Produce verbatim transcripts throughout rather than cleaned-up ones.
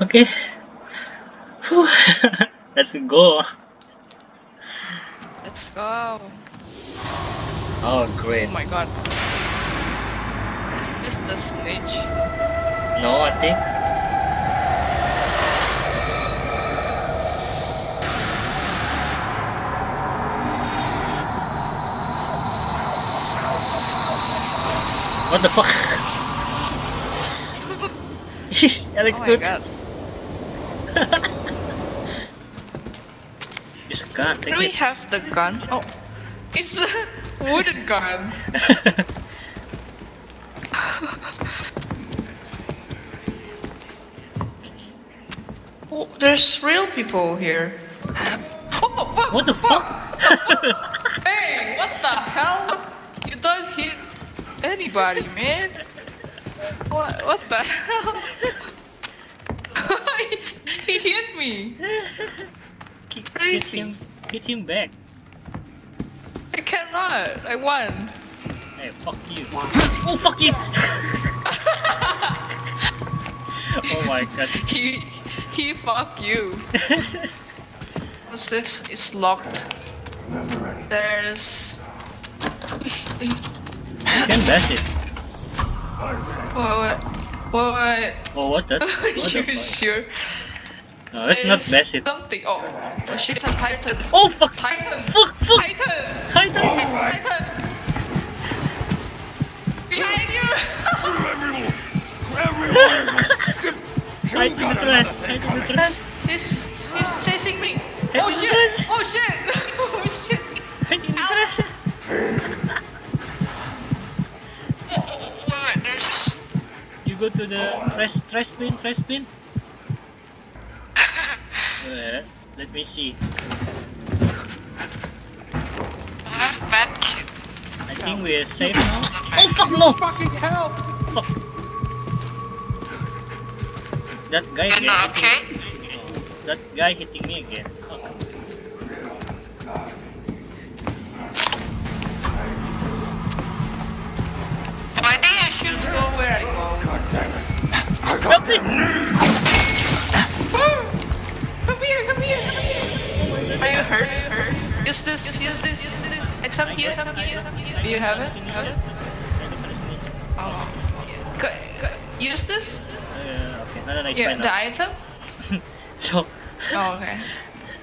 Okay. Let's go. Let's go. Oh great. Oh my god. Is this the snitch? No, I think. What the fuck? That looks oh good. My god. This gun. Do we it. have the gun? Oh, it's a wooden gun. Oh, there's real people here. Oh fuck! What the fuck? fuck? Hey, what the hell? You don't hit anybody, man. What? What the hell? He hit me! Keep crazy! Hit him, hit him back! I cannot! I won! Hey, fuck you! Oh, fuck you! Oh my god! He... He fuck you! What's this? It's locked. There's... You can bash it! What? What? What? Oh, what the? What the fuck? Sure? No, let's not bash it. Something. Oh, oh shit, Titan. Oh fuck! Titan! Fuck! Fuck! Titan! Titan! Oh, Titan! Behind you! Everyone! Everyone! Titan with the rest! Titan with the rest! He's, he's chasing me! Titan oh, shit. oh shit! Oh shit! Oh shit! Titan with You go to the trash, trash bin, trash bin? Uh, let me see. I think we are safe now. Oh fuck no! Fucking hell! Fuck. That guy again. Okay. Oh, that guy hitting me again. Fuck. I think I should go where I go. Help me! Come here, come here, come here! Are you hurt? hurt? Use this, use this, use this. It's up here, it's up here. Do you have it? Have it? Oh, okay. Use this? Uh, okay, no, no, no, it's yeah, the item? So... Oh, okay.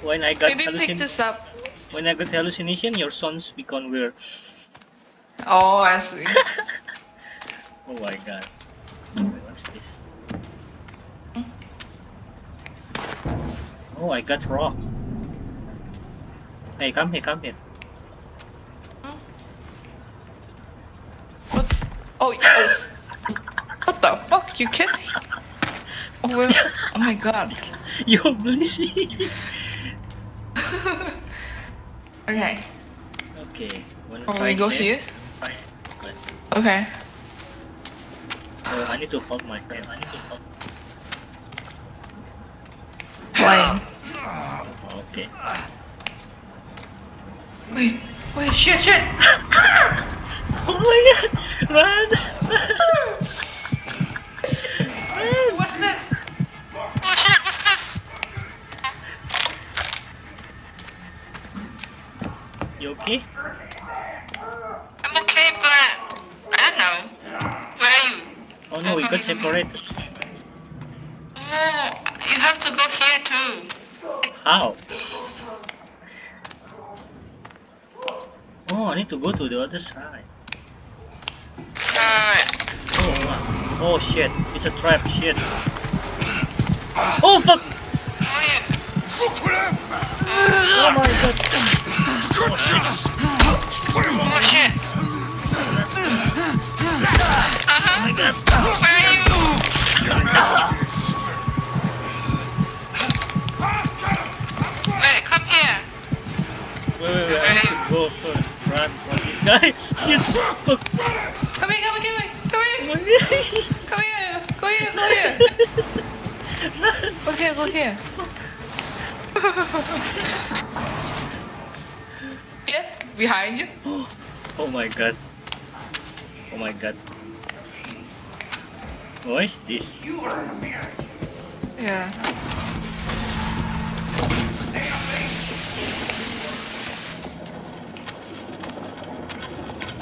When I got Maybe pick this up. When I got hallucination, your songs become weird. Oh, I see. Oh my god. What's this? Oh, I got rock. Hey, come here, come here. What's... Oh, yes. What the fuck? You kidding? Oh, well... oh my god. You're bleeding. Okay. Okay. Wanna oh, we go there? here? Fine. Okay. Oh, I need to fuck my friend. I need to fuck. Flying. Okay. Wait, wait, shit, shit! Oh my god! Run! Run! What's this? Oh shit, what's this? You okay? I'm okay, but I don't know. Where are you? Oh no, we got separated. Oh, you have to go here too. How? Oh, I need to go to the other side. Alright. Oh, oh shit, it's a trap, shit. Oh fuck! Oh my god. Oh shit. Oh shit. Oh my god. Where are you? Wait, wait, wait, I have to go first. Run from this guy. Shit. Come here, come here, come here. Come here. Come here, go here, go here. Go here, go here. Yeah, behind you. Oh my god. Oh my god. What is this? You are behind. Yeah.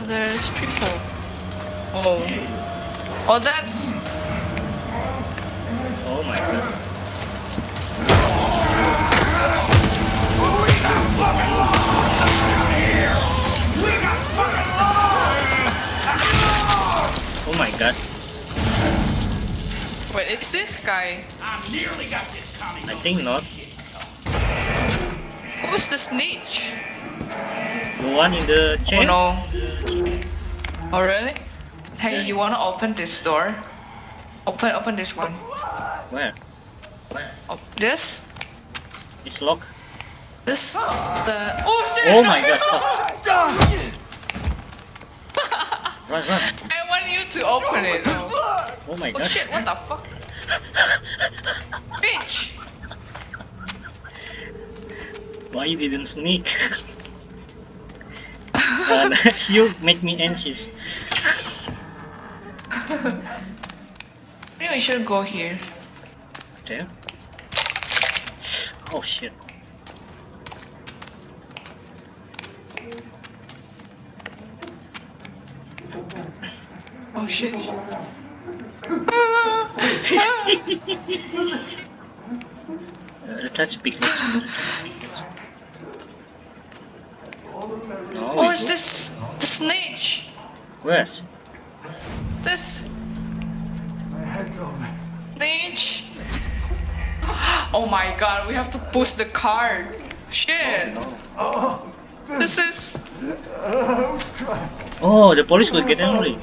There's people. Oh. Oh, that's... Oh my god. Oh my god. Wait, it's this guy. I nearly got this, Tommy. I think not. Who's the snitch? The one in the chair? Oh no. Oh really? Hey, you wanna open this door? Open, open this one. Where? Where? Oh, this? It's locked. This? The... Oh shit! Oh my god! Run, run. I want you to open it. Oh my god. Oh shit, what the fuck? Bitch! Why you didn't sneak? uh, you make me anxious. Maybe we should go here. There? Oh shit. Oh shit. Let's pick this one. Oh, it's this the snitch. Where's this? My head's all messed up. Snitch. Oh my god, we have to push the card. Shit. Oh, no. This is. Oh, the police will get angry.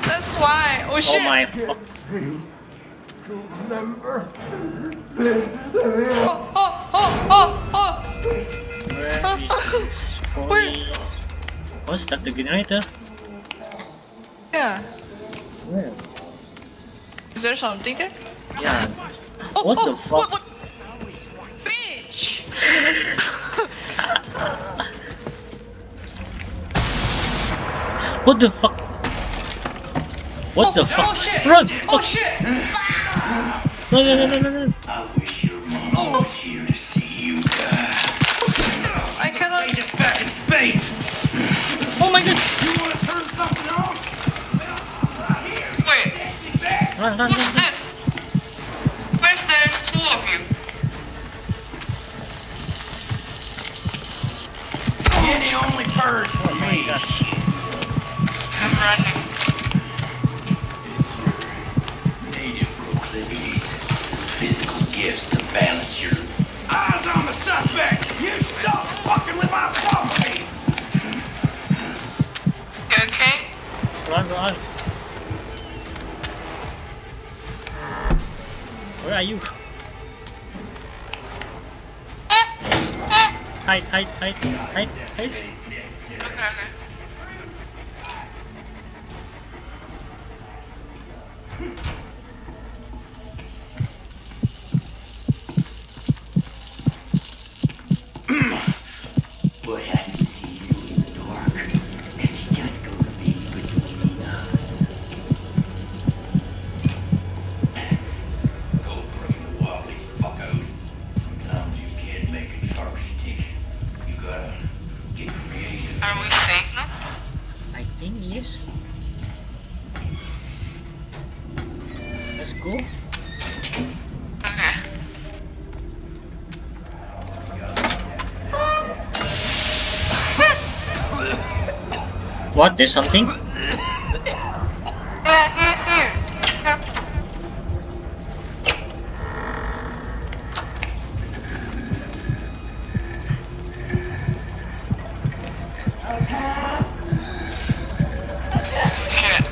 That's why. Oh shit! Oh my fuck! Oh oh oh oh oh! Where is this police? Oh, start the generator. Yeah. Where? Is there something there? Yeah. Oh, what oh, the fuck? What, what? Bitch! What the fuck? What oh, the fuck? Oh shit! Run! Oh, oh shit! No, no, no, no, no, no! I wish your mom oh. was here to see you guys. Oh, I cannot. Get it back in space! Oh my god! You wanna turn something off? Wait. Run, run, what's run, this? Run. Where's there's two of you? Oh, you're the only bird for me. I'm running. Gifts to balance your eyes on the suspect. You stop fucking with my property. You okay? Run, run. Where are you? Hide, hide, hide, hide, hide. Okay, okay. What? There's something? Yeah, here, here. Yeah. Shit.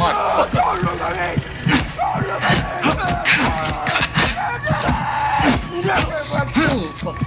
Motherfucker. Oh, fuck.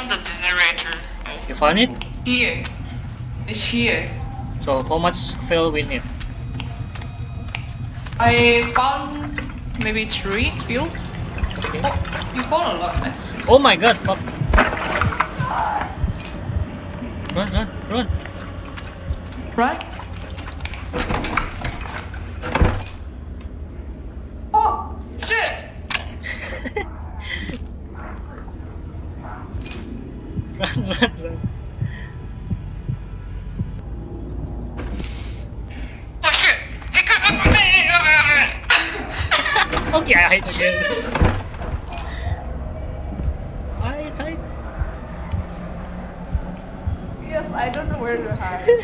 found the generator. You found it? Here. It's here. So how much fuel we need? I found maybe three fuel. Okay. Oh, you found a lot, man. Oh my god, fuck. Run, run, run. Run? Oh, shit! Run, run, run. Oh shit! It got up on me! Okay, I hide again. I don't know where to hide, bro.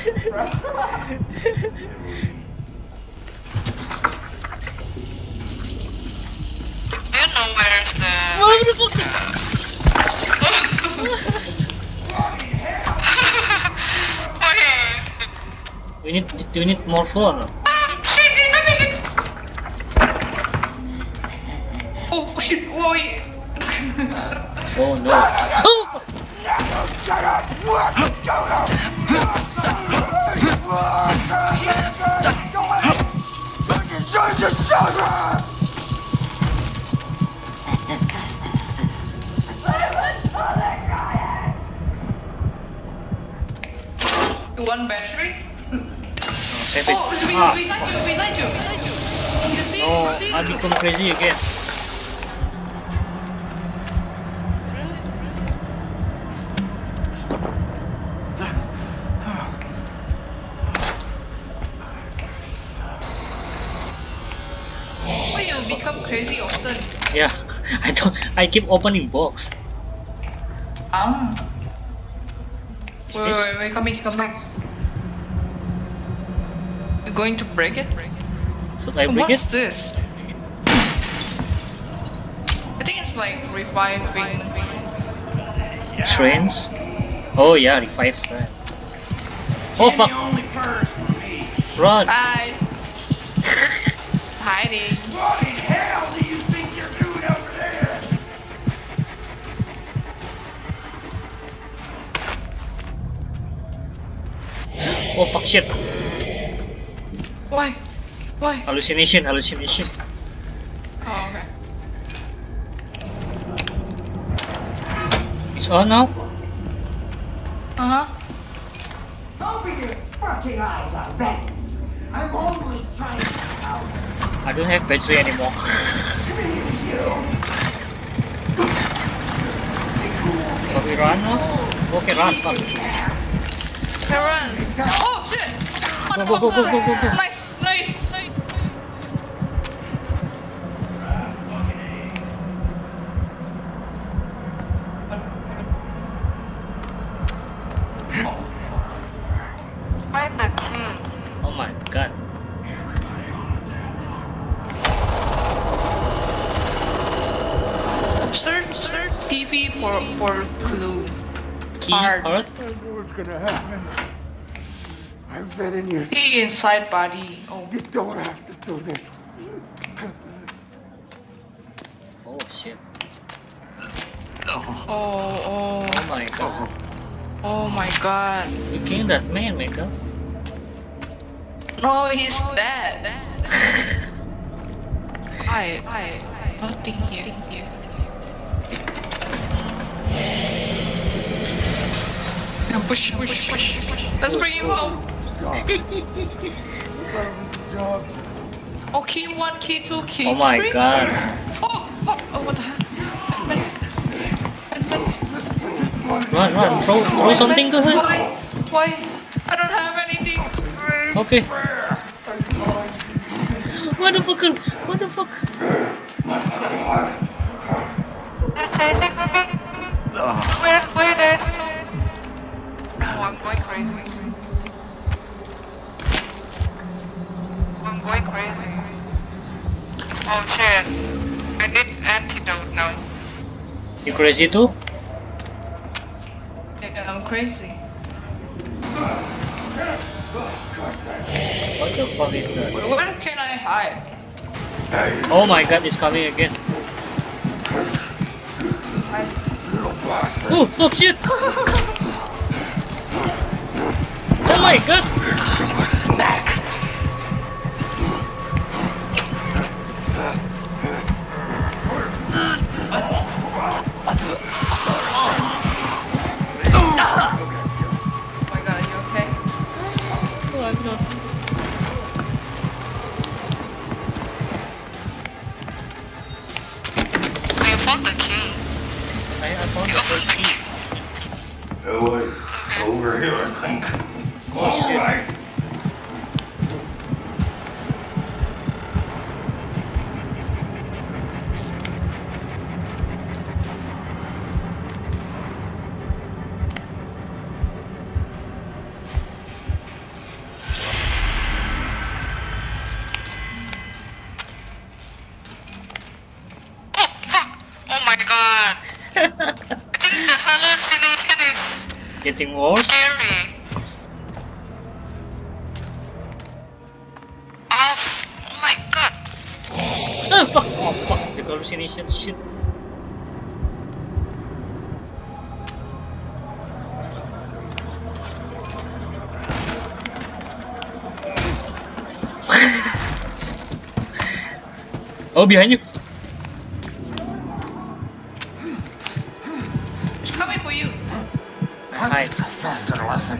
Do you know where's the... Why the fuck? Okay. We need, do we need more floor now? Ah, shit, I mean it! Oh, shit, oh yeah. Oh no. Oh! Shut up! What? One battery? Save it. Oh, so we, ah. beside you, beside you, beside you. You see? Oh, you see? I become crazy again. Become crazy often. Yeah, I don't. I keep opening box. Um. Wait, wait, wait, wait, come in, come back. You're going to break it? Break it. Should I break What's it? What's this? I think it's like reviving. Trains? Oh yeah, revive train. Oh fuck! Run! Bye. Hiding. What in hell do you think you're doing over there? Oh fuck shit. Why? Why? Hallucination, hallucination. Oh okay. It's on now? Uh-huh. Open your fucking eyes, I bet. I'm only trying to help. I don't have battery anymore. Can we run now? Okay, run, fuck. Can run. Oh shit! Go, go, go, go, go, go, go. Nice, nice, nice. Find the key. Oh my god. Search, search T V for for clue. Key Art. Art? I don't know what's gonna happen. I've been in your key inside body. Oh, you don't have to do this. Oh shit. Oh, oh. Oh my god. Oh my god. You killed that man, Mika. No, he's no, dead. He's dead. I, I, I. Nothing here. Nothing here. Push, push, push, push. Let's bring him home. Oh, key one, key two, key three. Oh my three. god. Oh, fuck. Oh, what the hell? Run, run. Throw, throw something to her. Why? Why? I don't have anything. Okay. What the fuck? What the fuck? Where, where, there? Oh, I'm going crazy. I'm going crazy. Oh shit. I need antidote now. You crazy too? Yeah, I'm crazy. What the fuck is that? Where can I hide? Oh my god, it's coming again. I Oh, oh shit! Oh my god! Super snack! Oh my god, are you okay? Oh, I'm not. It was over here, I think. Oh, all right. Oh, fuck. Oh my god. I think the hallucination is getting worse. Scary. Oh, oh my god. Oh fuck, oh fuck, the hallucination shit. Oh, behind you. It's a faster lesson.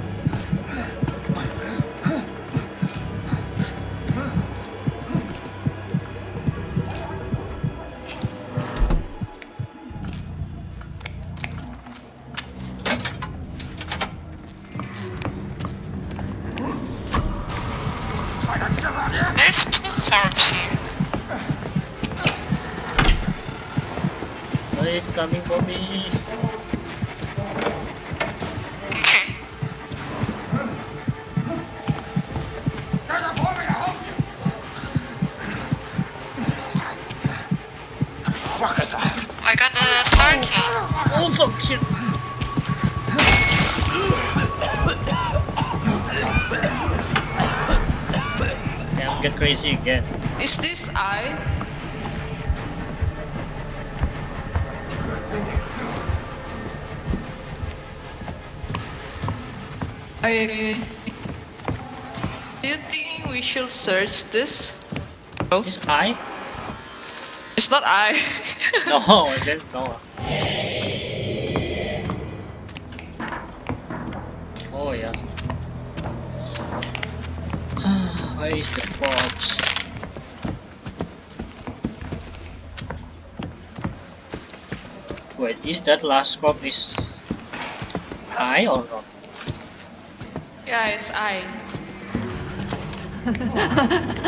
There's two corpses here. Oh, it's coming for me. I got the star key. Oh, so cute. Yeah, I'll get crazy again. Is this I? I... Do you think we should search this? Oh. Is I? It's not I. No, that's not. Oh yeah. Where is the box? Wait, is that last box is I or not? Yeah, it's I.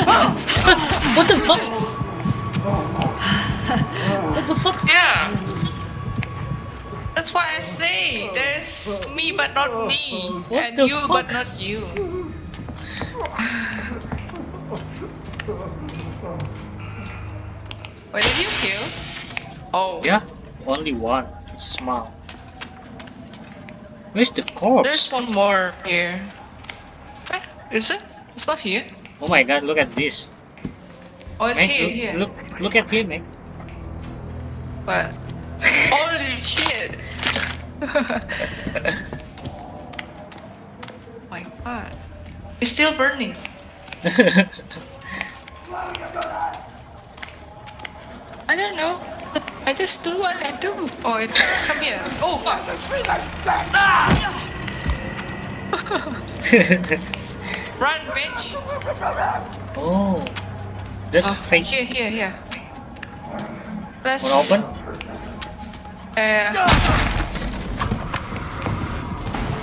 Oh. What the fuck? What the fuck? Yeah! That's why I say, there's me but not me, what and you fuck? But not you. What did you kill? Oh. Yeah, only one. It's small. Where's the corpse? There's one more here. Eh, is it? It's not here. Oh my god, look at this. Oh, it's man, here, look, here. Look, look at him, man. What? Holy shit! Oh my god. It's still burning. I don't know. I just do what I do. Oh, it's... Come here. Oh, fuck. Run, bitch. Oh. This oh, thing. Here, here, here. Let's we'll open. Uh,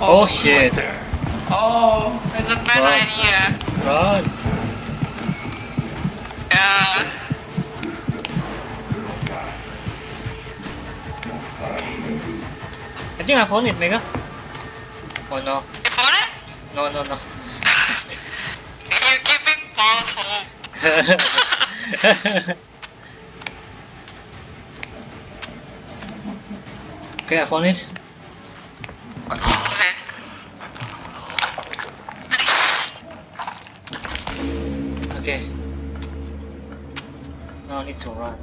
oh, oh shit! Oh, there's a bad Run. idea. Run. Uh, I think I found it, Mega. Oh no. You found it? No, no, no. You're giving false hope. Okay, I found it. Okay. Now I need to run.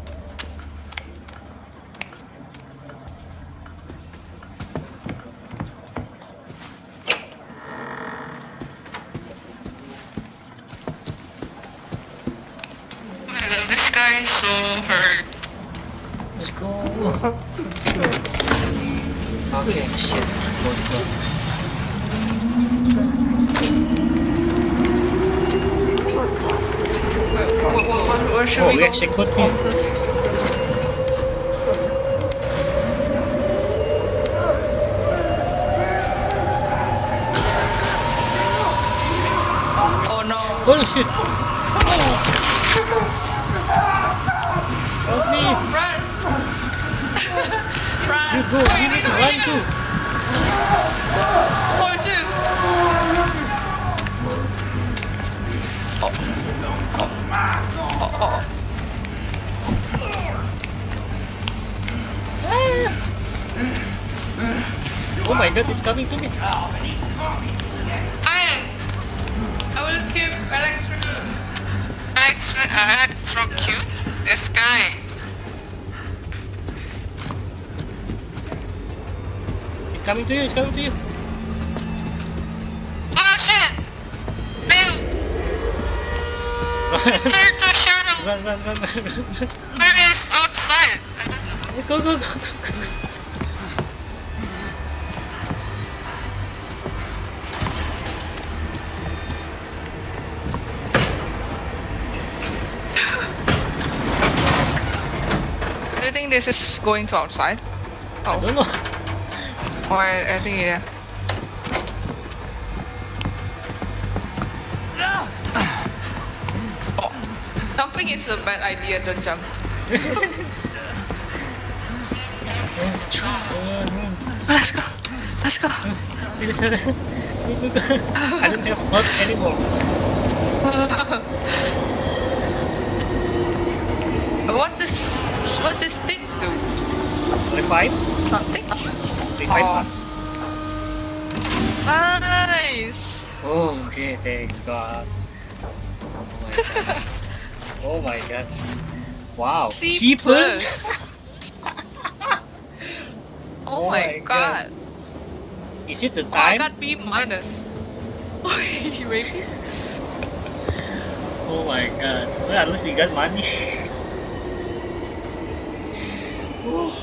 my soul hurt. Let's go. Okay, shit. What, what, what, where should oh, we, we actually go? Could go. Oh shit! Oh. Help me! Run! Run! You go! You need to run too! Oh shit! Oh. Oh. Oh. Oh. Oh my god, it's coming to me! Electrocute this guy. It's coming to you, it's coming to you. Oh shit! Bill! Turn to shadow! Run, run, run, run. There is outside! Go, go, go! Do you think this is going to outside? Oh. I don't know. Oh, I, I think yeah. Oh. Jumping is a bad idea, don't jump. Let's go. Let's go. I don't have blood anymore. What this? What these things do? They fight? Nothing. They fight us. Nice! Oh, okay, thanks God. Oh my god. Oh my god. Wow. C plus! Oh my god. Is it the time? I got B minus. You rapey. Oh my god. Well, at least we got money. Oh.